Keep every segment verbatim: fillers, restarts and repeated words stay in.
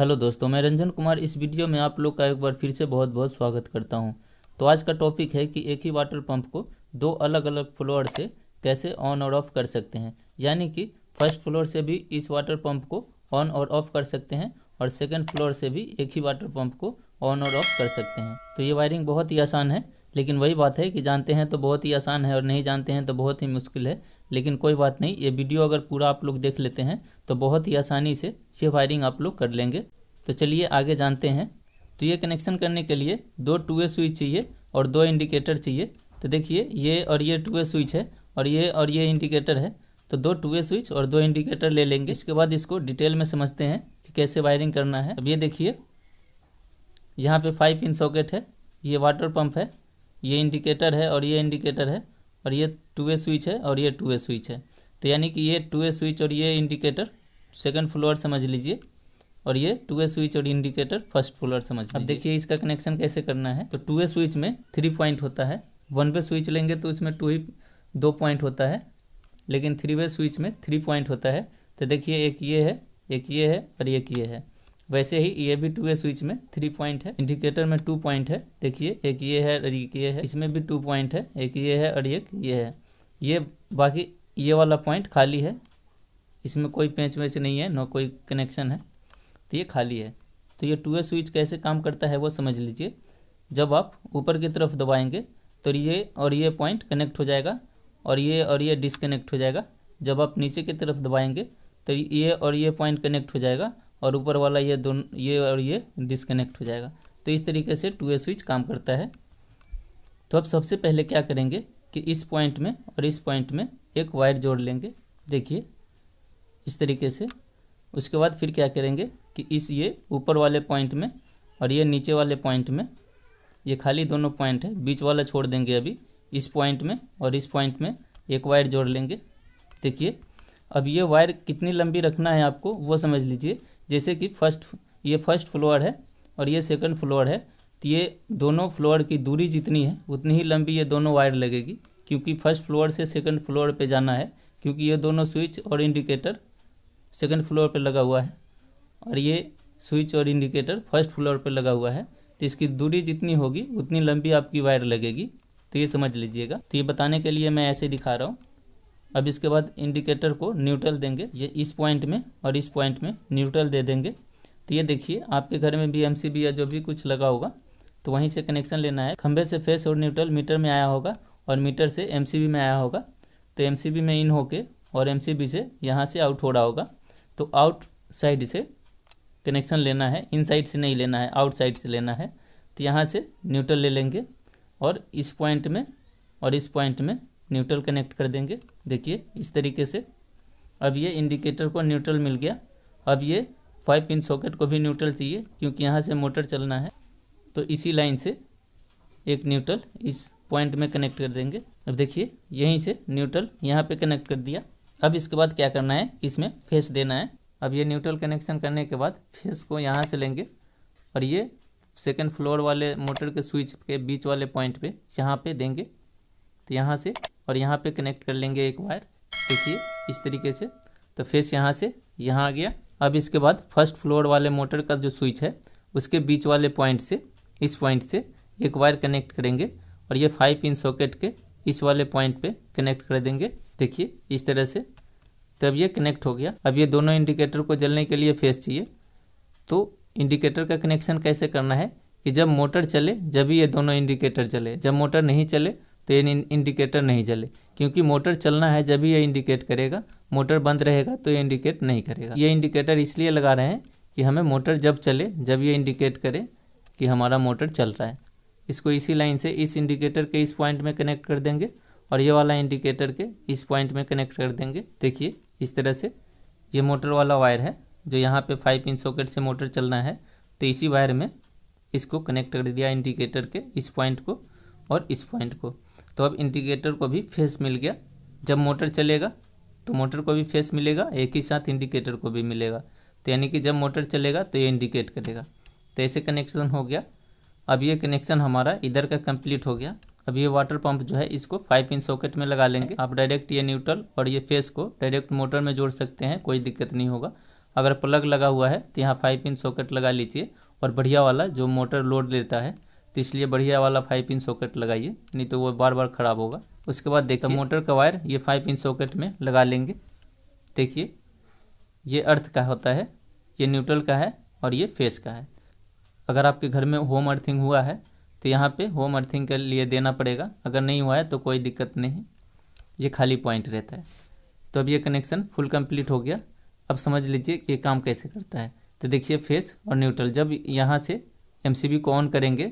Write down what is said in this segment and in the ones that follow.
Hello दोस्तों, मैं रंजन कुमार। इस वीडियो में आप लोग का एक बार फिर से बहुत बहुत स्वागत करता हूं। तो आज का टॉपिक है कि एक ही वाटर पंप को दो अलग अलग फ्लोर से कैसे ऑन और ऑफ़ कर सकते हैं, यानी कि फर्स्ट फ्लोर से भी इस वाटर पंप को ऑन और ऑफ़ कर सकते हैं और सेकेंड फ्लोर से भी एक ही वाटर पंप को ऑन और ऑफ़ कर सकते हैं। तो ये वायरिंग बहुत ही आसान है, लेकिन वही बात है कि जानते हैं तो बहुत ही आसान है और नहीं जानते हैं तो बहुत ही मुश्किल है। लेकिन कोई बात नहीं, ये वीडियो अगर पूरा आप लोग देख लेते हैं तो बहुत ही आसानी से ये वायरिंग आप लोग कर लेंगे। तो चलिए आगे जानते हैं। तो ये कनेक्शन करने के लिए दो टू वे स्विच चाहिए और दो इंडिकेटर चाहिए। तो देखिए, ये और ये टू वे स्विच है और ये और ये इंडिकेटर है। तो दो टू वे स्विच और दो इंडिकेटर ले लेंगे। इसके बाद इसको डिटेल में समझते हैं कि कैसे वायरिंग करना है। अब ये देखिए, यहाँ पे फाइव इंच सॉकेट है, ये वाटर पंप है, ये इंडिकेटर है और ये इंडिकेटर है और ये टू वे स्विच है और ये टू वे स्विच है। तो यानी कि ये टू वे स्विच और ये इंडिकेटर सेकंड फ्लोर समझ लीजिए और ये टू वे स्विच और इंडिकेटर फर्स्ट फ्लोर समझ लीजिए। अब देखिए इसका कनेक्शन कैसे करना है। तो टू वे स्विच में थ्री पॉइंट होता है, वन वे स्विच लेंगे तो उसमें टू ही दो पॉइंट होता है, लेकिन थ्री वे स्विच में थ्री पॉइंट होता है। तो देखिए, एक ये है, एक ये है और एक ये है। वैसे ही ये भी टू वे स्विच में थ्री पॉइंट है, इंडिकेटर में टू पॉइंट है। देखिए, एक ये है और एक ये है, इसमें भी टू पॉइंट है, एक ये है और एक ये है। ये बाकी ये वाला पॉइंट खाली है, इसमें कोई पेंच वेंच नहीं है, ना कोई कनेक्शन है, तो ये खाली है। तो ये टू वे स्विच कैसे काम करता है वो समझ लीजिए। जब आप ऊपर की तरफ दबाएंगे तो ये और ये पॉइंट कनेक्ट हो जाएगा और ये और ये डिसकनेक्ट हो जाएगा। जब आप नीचे की तरफ दबाएंगे तो ये और ये पॉइंट कनेक्ट हो जाएगा और ऊपर वाला ये दोनों ये और ये डिसकनेक्ट हो जाएगा। तो इस तरीके से टू वे स्विच काम करता है। तो अब सबसे पहले क्या करेंगे कि इस पॉइंट में और इस पॉइंट में एक वायर जोड़ लेंगे, देखिए इस तरीके से। उसके बाद फिर क्या करेंगे कि इस ये ऊपर वाले पॉइंट में और ये नीचे वाले पॉइंट में, ये खाली दोनों पॉइंट है, बीच वाला छोड़ देंगे। अभी इस पॉइंट में और इस पॉइंट में एक वायर जोड़ लेंगे, देखिए। अब ये वायर कितनी लंबी रखना है आपको वो समझ लीजिए। जैसे कि फर्स्ट ये फर्स्ट फ्लोर है और ये सेकंड फ्लोर है, तो ये दोनों फ्लोर की दूरी जितनी है उतनी ही लंबी ये दोनों वायर लगेगी, क्योंकि फर्स्ट फ्लोर से सेकंड फ्लोर पे जाना है, क्योंकि ये दोनों स्विच और इंडिकेटर सेकंड फ्लोर पे लगा हुआ है और ये स्विच और इंडिकेटर फर्स्ट फ्लोर पे लगा हुआ है। तो इसकी दूरी जितनी होगी उतनी लंबी आपकी वायर लगेगी, तो ये समझ लीजिएगा। तो ये बताने के लिए मैं ऐसे दिखा रहा हूँ। अब इसके बाद इंडिकेटर को न्यूट्रल देंगे, ये इस पॉइंट में और इस पॉइंट में न्यूट्रल दे देंगे। तो ये देखिए, आपके घर में भी एमसीबी या जो भी कुछ लगा होगा तो वहीं से कनेक्शन लेना है। खंभे से फेस और न्यूट्रल मीटर में आया होगा और मीटर से एमसीबी में आया होगा। तो एमसीबी में इन होके और एमसीबी से यहाँ से आउट हो रहा होगा। तो आउट साइड से कनेक्शन लेना है, इन साइड से नहीं लेना है, आउट साइड से लेना है। तो यहाँ से न्यूट्रल ले लेंगे और इस पॉइंट में और इस पॉइंट में न्यूट्रल कनेक्ट कर देंगे, देखिए इस तरीके से। अब ये इंडिकेटर को न्यूट्रल मिल गया। अब ये फाइव इंच सॉकेट को भी न्यूट्रल चाहिए, क्योंकि यहाँ से मोटर चलना है। तो इसी लाइन से एक न्यूट्रल इस पॉइंट में कनेक्ट कर देंगे। अब देखिए, यहीं से न्यूट्रल यहाँ पे कनेक्ट कर दिया। अब इसके बाद क्या करना है, इसमें फेस देना है। अब ये न्यूट्रल कनेक्शन करने के बाद फेस को यहाँ से लेंगे और ये सेकेंड फ्लोर वाले मोटर के स्विच के बीच वाले पॉइंट पे यहाँ पे देंगे। तो यहाँ से और यहाँ पे कनेक्ट कर लेंगे एक वायर, देखिए इस तरीके से। तो फेस यहाँ से यहाँ आ गया। अब इसके बाद फर्स्ट फ्लोर वाले मोटर का जो स्विच है उसके बीच वाले पॉइंट से इस पॉइंट से एक वायर कनेक्ट करेंगे और ये फाइव इंच सॉकेट के इस वाले पॉइंट पे कनेक्ट कर देंगे, देखिए इस तरह से। तब ये कनेक्ट हो गया। अब ये दोनों इंडिकेटर को जलने के लिए फेस चाहिए। तो इंडिकेटर का कनेक्शन कैसे करना है कि जब मोटर चले, जब ये दोनों इंडिकेटर चले। जब मोटर नहीं चले तो ये इंडिकेटर नहीं जले, क्योंकि मोटर चलना है जब ये इंडिकेट करेगा। मोटर बंद रहेगा तो ये इंडिकेट नहीं करेगा। ये इंडिकेटर इसलिए लगा रहे हैं कि हमें मोटर जब चले, जब ये इंडिकेट करे कि हमारा मोटर चल रहा है। इसको इसी लाइन से इस इंडिकेटर के इस पॉइंट में कनेक्ट कर देंगे और ये वाला इंडिकेटर के इस पॉइंट में कनेक्ट कर देंगे, देखिए इस तरह से। ये मोटर वाला वायर है जो यहाँ पे फाइव इंच सॉकेट से मोटर चलना है, तो इसी वायर में इसको कनेक्ट कर दिया, इंडिकेटर के इस पॉइंट को और इस पॉइंट को। तो अब इंडिकेटर को भी फेस मिल गया। जब मोटर चलेगा तो मोटर को भी फेस मिलेगा, एक ही साथ इंडिकेटर को भी मिलेगा। तो यानी कि जब मोटर चलेगा तो ये इंडिकेट करेगा। तो ऐसे कनेक्शन हो गया। अब ये कनेक्शन हमारा इधर का कंप्लीट हो गया। अब ये वाटर पंप जो है इसको फाइव इंच सॉकेट में लगा लेंगे। आप डायरेक्ट ये न्यूट्रल और ये फेस को डायरेक्ट मोटर में जोड़ सकते हैं, कोई दिक्कत नहीं होगा। अगर प्लग लगा हुआ है तो यहाँ फाइव पिन सॉकेट लगा लीजिए और बढ़िया वाला जो मोटर लोड लेता है तो इसलिए बढ़िया वाला फाइव पिन सॉकेट लगाइए, नहीं तो वो बार बार ख़राब होगा। उसके बाद देखिए मोटर का वायर ये फाइव पिन सॉकेट में लगा लेंगे। देखिए ये अर्थ का होता है, ये न्यूट्रल का है और ये फेस का है। अगर आपके घर में होम अर्थिंग हुआ है तो यहाँ पे होम अर्थिंग के लिए देना पड़ेगा, अगर नहीं हुआ है तो कोई दिक्कत नहीं, ये खाली पॉइंट रहता है। तो अब ये कनेक्शन फुल कंप्लीट हो गया। अब समझ लीजिए कि ये काम कैसे करता है। तो देखिए फेस और न्यूट्रल जब यहाँ से एमसीबी को ऑन करेंगे,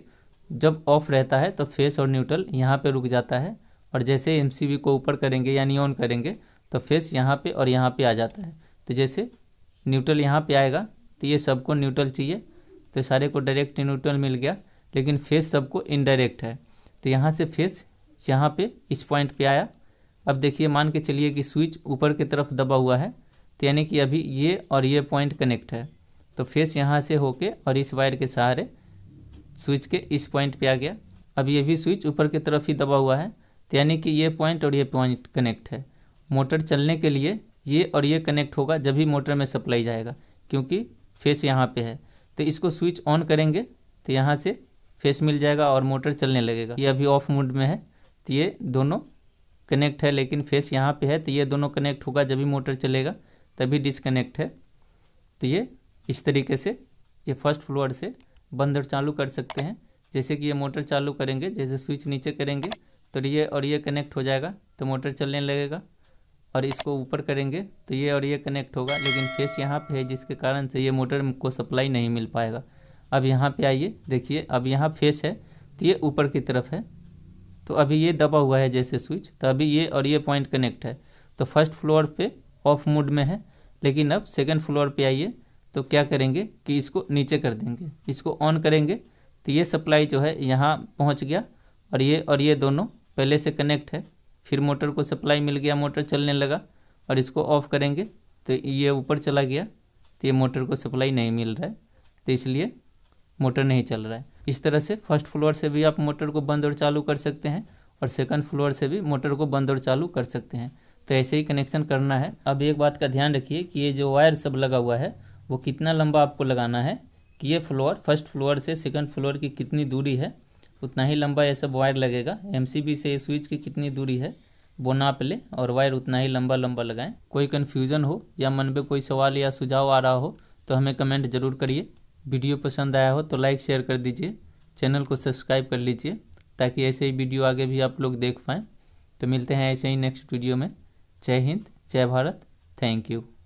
जब ऑफ रहता है तो फेस और न्यूट्रल यहाँ पे रुक जाता है, और जैसे एमसीबी को ऊपर करेंगे यानी ऑन करेंगे तो फेस यहाँ पे और यहाँ पे आ जाता है। तो जैसे न्यूट्रल यहाँ पे आएगा तो ये सबको न्यूट्रल चाहिए, तो सारे को डायरेक्ट न्यूट्रल मिल गया, लेकिन फेस सबको इनडायरेक्ट है। तो यहाँ से फेस यहाँ पे इस पॉइंट पे आया। अब देखिए मान के चलिए कि स्विच ऊपर की तरफ दबा हुआ है, तो यानी कि अभी ये और ये पॉइंट कनेक्ट है, तो फेस यहाँ से होके और इस वायर के सहारे स्विच के इस पॉइंट पे आ गया। अब ये भी स्विच ऊपर की तरफ ही दबा हुआ है, तो यानी कि ये पॉइंट और ये पॉइंट कनेक्ट है। मोटर चलने के लिए ये और ये कनेक्ट होगा जब भी मोटर में सप्लाई जाएगा, क्योंकि फेस यहाँ पे है। तो इसको स्विच ऑन करेंगे तो यहाँ से फेस मिल जाएगा और मोटर चलने लगेगा। ये अभी ऑफ मोड में है तो ये दोनों कनेक्ट है, लेकिन फेस यहाँ पे है तो ये दोनों कनेक्ट होगा जब भी मोटर चलेगा, तभी डिसकनेक्ट है। तो ये इस तरीके से ये फर्स्ट फ्लोर से बंद और चालू कर सकते हैं। जैसे कि ये मोटर चालू करेंगे, जैसे स्विच नीचे करेंगे तो ये और ये कनेक्ट हो जाएगा तो मोटर चलने लगेगा, और इसको ऊपर करेंगे तो ये और ये कनेक्ट होगा, लेकिन फेस यहाँ पे है जिसके कारण से ये मोटर को सप्लाई नहीं मिल पाएगा। अब यहाँ पे आइए, देखिए अब यहाँ फेस है तो ये ऊपर की तरफ है, तो अभी ये दबा हुआ है जैसे स्विच, तो अभी ये और ये पॉइंट कनेक्ट है। तो फर्स्ट फ्लोर पे ऑफ मोड में है, लेकिन अब सेकंड फ्लोर पे आइए तो क्या करेंगे कि इसको नीचे कर देंगे, इसको ऑन करेंगे तो ये सप्लाई जो है यहाँ पहुँच गया, और ये और ये दोनों पहले से कनेक्ट है। फिर मोटर को सप्लाई मिल गया, मोटर चलने लगा, और इसको ऑफ़ करेंगे तो ये ऊपर चला गया, तो ये मोटर को सप्लाई नहीं मिल रहा है, तो इसलिए मोटर नहीं चल रहा है। इस तरह से फर्स्ट फ्लोर से भी आप मोटर को बंद और चालू कर सकते हैं, और सेकंड फ्लोर से भी मोटर को बंद और चालू कर सकते हैं। तो ऐसे ही कनेक्शन करना है। अब एक बात का ध्यान रखिए कि ये जो वायर सब लगा हुआ है वो कितना लंबा आपको लगाना है, कि ये फ्लोर फर्स्ट फ्लोर से सेकंड फ्लोर की कितनी दूरी है उतना ही लंबा यह सब वायर लगेगा। एमसीबी से स्विच की कितनी दूरी है वो नाप ले और वायर उतना ही लंबा लंबा लगाएं। कोई कन्फ्यूज़न हो या मन में कोई सवाल या सुझाव आ रहा हो तो हमें कमेंट ज़रूर करिए। वीडियो पसंद आया हो तो लाइक शेयर कर दीजिए, चैनल को सब्सक्राइब कर लीजिए ताकि ऐसे ही वीडियो आगे भी आप लोग देख पाएँ। तो मिलते हैं ऐसे ही नेक्स्ट वीडियो में। जय हिंद, जय भारत, थैंक यू।